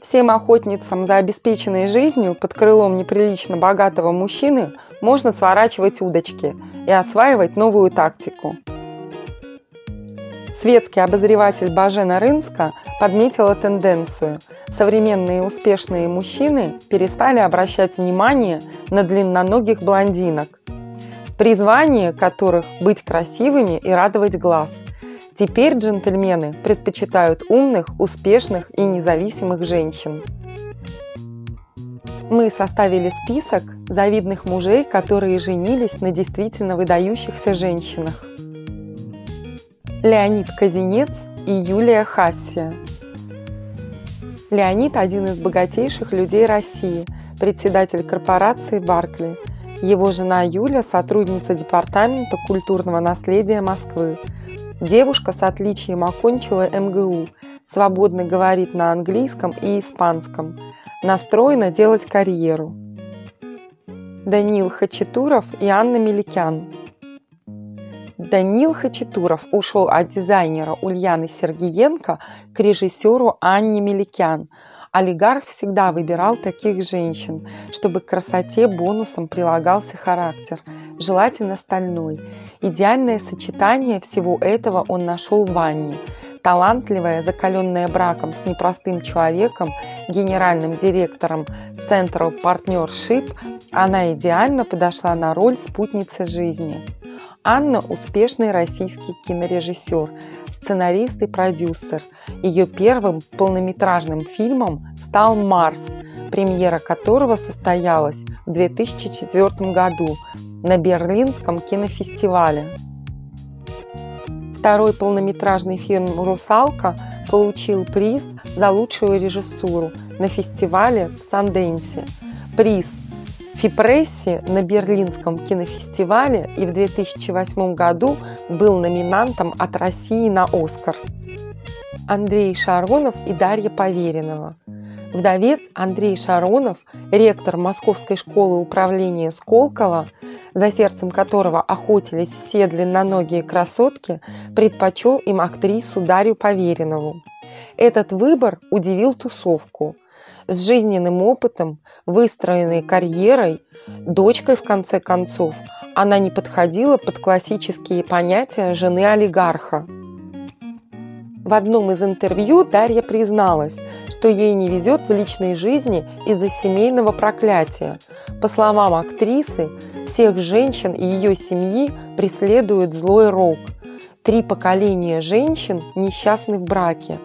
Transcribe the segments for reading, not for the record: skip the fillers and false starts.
Всем охотницам за обеспеченной жизнью под крылом неприлично богатого мужчины можно сворачивать удочки и осваивать новую тактику. Светский обозреватель Божена Рынска подметила тенденцию. Современные успешные мужчины перестали обращать внимание на длинноногих блондинок, призвание которых – быть красивыми и радовать глаз. Теперь джентльмены предпочитают умных, успешных и независимых женщин. Мы составили список завидных мужей, которые женились на действительно выдающихся женщинах. Леонид Казинец и Юлия Хассия. Леонид – один из богатейших людей России, председатель корпорации «Баркли». Его жена Юля – сотрудница Департамента культурного наследия Москвы. Девушка с отличием окончила МГУ, свободно говорит на английском и испанском, настроена делать карьеру. Данил Хачатуров и Анна Меликян. Данил Хачатуров ушел от дизайнера Ульяны Сергеенко к режиссеру Анне Меликян. Олигарх всегда выбирал таких женщин, чтобы к красоте бонусом прилагался характер, желательно стальной. Идеальное сочетание всего этого он нашел в Анне. Талантливая, закаленная браком с непростым человеком, генеральным директором Central Partnership, она идеально подошла на роль спутницы жизни. Анна – успешный российский кинорежиссер, сценарист и продюсер. Ее первым полнометражным фильмом стал «Марс», премьера которого состоялась в 2004 году на Берлинском кинофестивале. Второй полнометражный фильм «Русалка» получил приз за лучшую режиссуру на фестивале в Санденсе. Приз Фипресси на Берлинском кинофестивале и в 2008 году был номинантом от России на «Оскар». Андрей Шаронов и Дарья Поверинова. Вдовец Андрей Шаронов, ректор Московской школы управления Сколково, за сердцем которого охотились все длинноногие красотки, предпочел им актрису Дарью Поверинову. Этот выбор удивил тусовку. С жизненным опытом, выстроенной карьерой, дочкой в конце концов, она не подходила под классические понятия жены олигарха. В одном из интервью Дарья призналась, что ей не везет в личной жизни из-за семейного проклятия. По словам актрисы, всех женщин и ее семьи преследует злой рок. 3 поколения женщин несчастны в браке.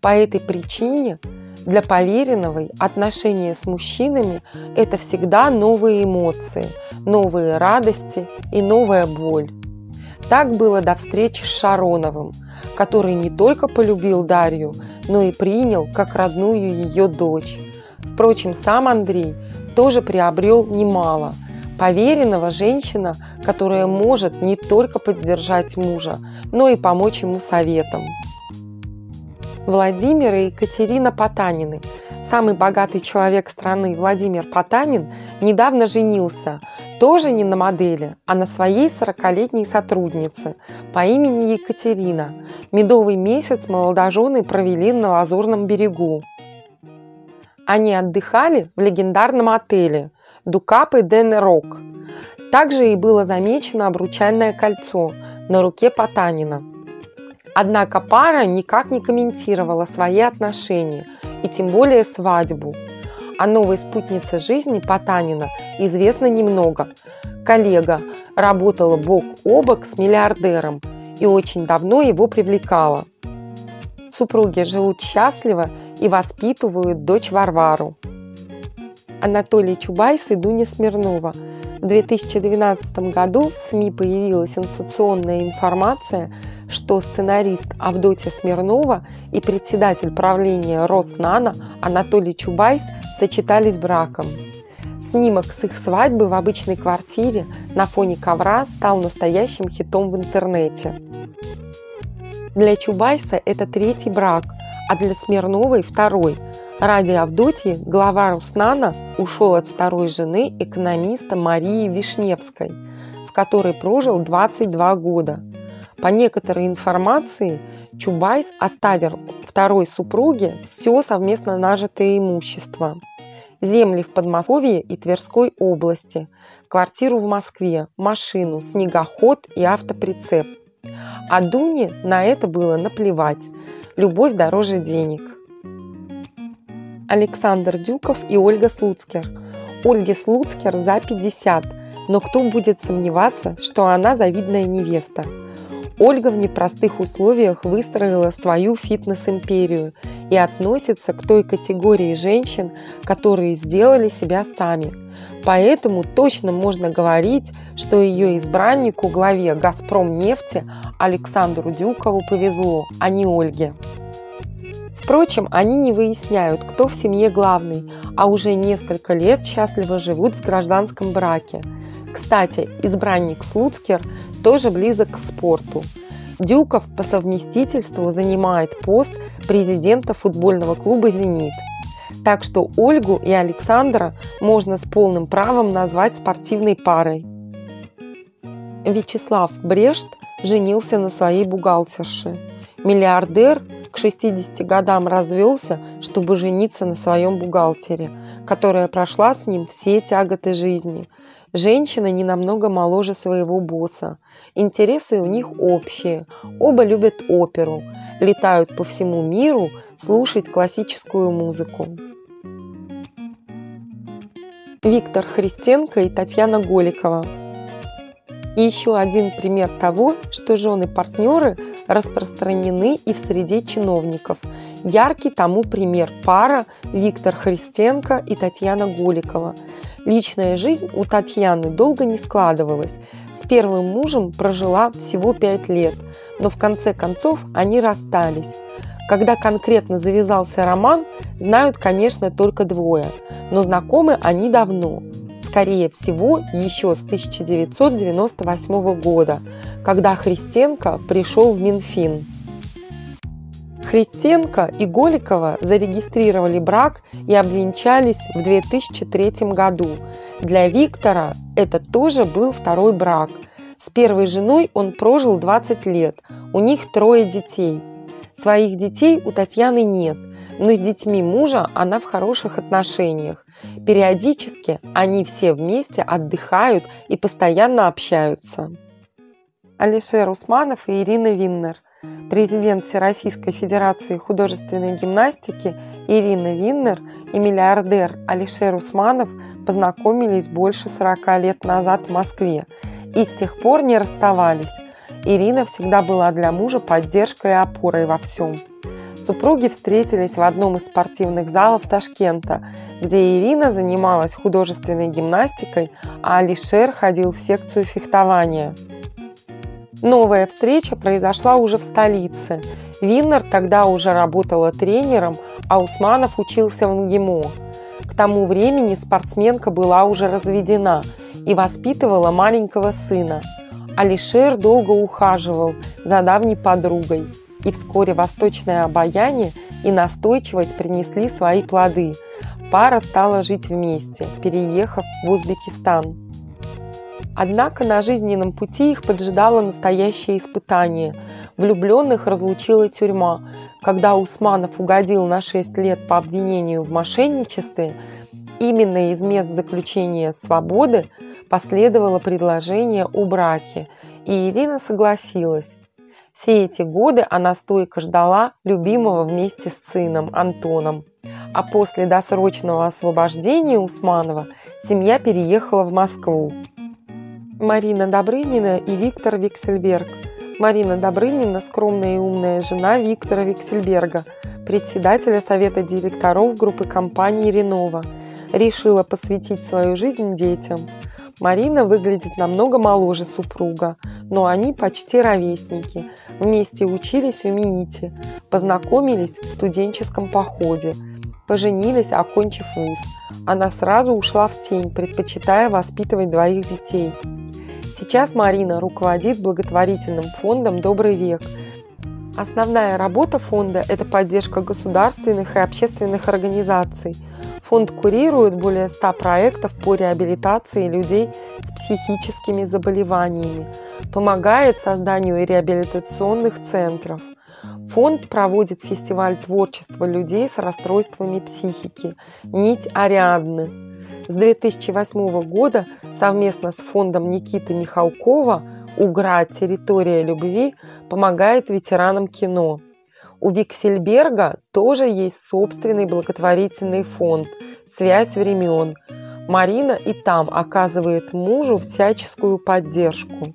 По этой причине для Повериновой отношения с мужчинами – это всегда новые эмоции, новые радости и новая боль. Так было до встречи с Шароновым, который не только полюбил Дарью, но и принял как родную ее дочь. Впрочем, сам Андрей тоже приобрел немало. Поверенного – женщина, которая может не только поддержать мужа, но и помочь ему советом. Владимир и Екатерина Потанины. Самый богатый человек страны Владимир Потанин недавно женился, тоже не на модели, а на своей 40-летней сотруднице по имени Екатерина. Медовый месяц молодожены провели на Лазурном берегу. Они отдыхали в легендарном отеле «Дукапы Ден-Рок». Также и было замечено обручальное кольцо на руке Потанина. Однако пара никак не комментировала свои отношения, и тем более свадьбу. О новой спутнице жизни Потанина известно немного. Коллега работала бок о бок с миллиардером и очень давно его привлекала. Супруги живут счастливо и воспитывают дочь Варвару. Анатолий Чубайс и Дуня Смирнова. В 2012 году в СМИ появилась сенсационная информация, что сценарист Авдотья Смирнова и председатель правления Роснана Анатолий Чубайс сочетались браком. Снимок с их свадьбы в обычной квартире на фоне ковра стал настоящим хитом в интернете. Для Чубайса это 3-й брак, а для Смирновой – 2-й. Ради Авдотьи глава Роснана ушел от 2-й жены экономиста Марии Вишневской, с которой прожил 22 года. По некоторой информации, Чубайс оставил второй супруге все совместно нажитое имущество. Земли в Подмосковье и Тверской области, квартиру в Москве, машину, снегоход и автоприцеп. А Дуне на это было наплевать. Любовь дороже денег. Александр Дюков и Ольга Слуцкер. Ольге Слуцкер за 50, но кто будет сомневаться, что она завидная невеста. Ольга в непростых условиях выстроила свою фитнес-империю и относится к той категории женщин, которые сделали себя сами. Поэтому точно можно говорить, что ее избраннику, главе «Газпром нефти» Александру Дюкову повезло, а не Ольге. Впрочем, они не выясняют, кто в семье главный, а уже несколько лет счастливо живут в гражданском браке. Кстати, избранник Слуцкер тоже близок к спорту. Дюков по совместительству занимает пост президента футбольного клуба «Зенит». Так что Ольгу и Александра можно с полным правом назвать спортивной парой. Вячеслав Брешт женился на своей бухгалтерше. Миллиардер к 60 годам развелся, чтобы жениться на своем бухгалтере, которая прошла с ним все тяготы жизни. Женщина не намного моложе своего босса. Интересы у них общие. Оба любят оперу. Летают по всему миру слушать классическую музыку. Виктор Христенко и Татьяна Голикова. И еще один пример того, что жены-партнеры распространены и в среде чиновников. Яркий тому пример пара Виктор Христенко и Татьяна Голикова. Личная жизнь у Татьяны долго не складывалась. С первым мужем прожила всего 5 лет, но в конце концов они расстались. Когда конкретно завязался роман, знают, конечно, только двое, но знакомы они давно. Скорее всего, еще с 1998 года, когда Христенко пришел в Минфин. Христенко и Голикова зарегистрировали брак и обвенчались в 2003 году. Для Виктора это тоже был второй брак. С первой женой он прожил 20 лет, у них 3 детей. Своих детей у Татьяны нет, но с детьми мужа она в хороших отношениях. Периодически они все вместе отдыхают и постоянно общаются. Алишер Усманов и Ирина Виннер. Президент Всероссийской Федерации художественной гимнастики Ирина Виннер и миллиардер Алишер Усманов познакомились больше 40 лет назад в Москве и с тех пор не расставались. Ирина всегда была для мужа поддержкой и опорой во всем. Супруги встретились в одном из спортивных залов Ташкента, где Ирина занималась художественной гимнастикой, а Алишер ходил в секцию фехтования. Новая встреча произошла уже в столице. Виннер тогда уже работала тренером, а Усманов учился в МГИМО. К тому времени спортсменка была уже разведена и воспитывала маленького сына. Алишер долго ухаживал за давней подругой, и вскоре восточное обаяние и настойчивость принесли свои плоды. Пара стала жить вместе, переехав в Узбекистан. Однако на жизненном пути их поджидало настоящее испытание. Влюбленных разлучила тюрьма. Когда Усманов угодил на 6 лет по обвинению в мошенничестве, именно из мест заключения свободы последовало предложение о браке, и Ирина согласилась. Все эти годы она стойко ждала любимого вместе с сыном Антоном. А после досрочного освобождения Усманова семья переехала в Москву. Марина Добрынина и Виктор Вексельберг. Марина Добрынина – скромная и умная жена Виктора Вексельберга, председателя совета директоров группы компаний «Ренова». Решила посвятить свою жизнь детям. Марина выглядит намного моложе супруга, но они почти ровесники. Вместе учились в МИИТе, познакомились в студенческом походе, поженились, окончив вуз. Она сразу ушла в тень, предпочитая воспитывать 2 детей. Сейчас Марина руководит благотворительным фондом «Добрый век». Основная работа фонда – это поддержка государственных и общественных организаций. Фонд курирует более 100 проектов по реабилитации людей с психическими заболеваниями, помогает созданию реабилитационных центров. Фонд проводит фестиваль творчества людей с расстройствами психики «Нить Ариадны». С 2008 года совместно с фондом Никиты Михалкова «Угра. Территория любви» помогает ветеранам кино. У Вексельберга тоже есть собственный благотворительный фонд «Связь времен». Марина и там оказывает мужу всяческую поддержку.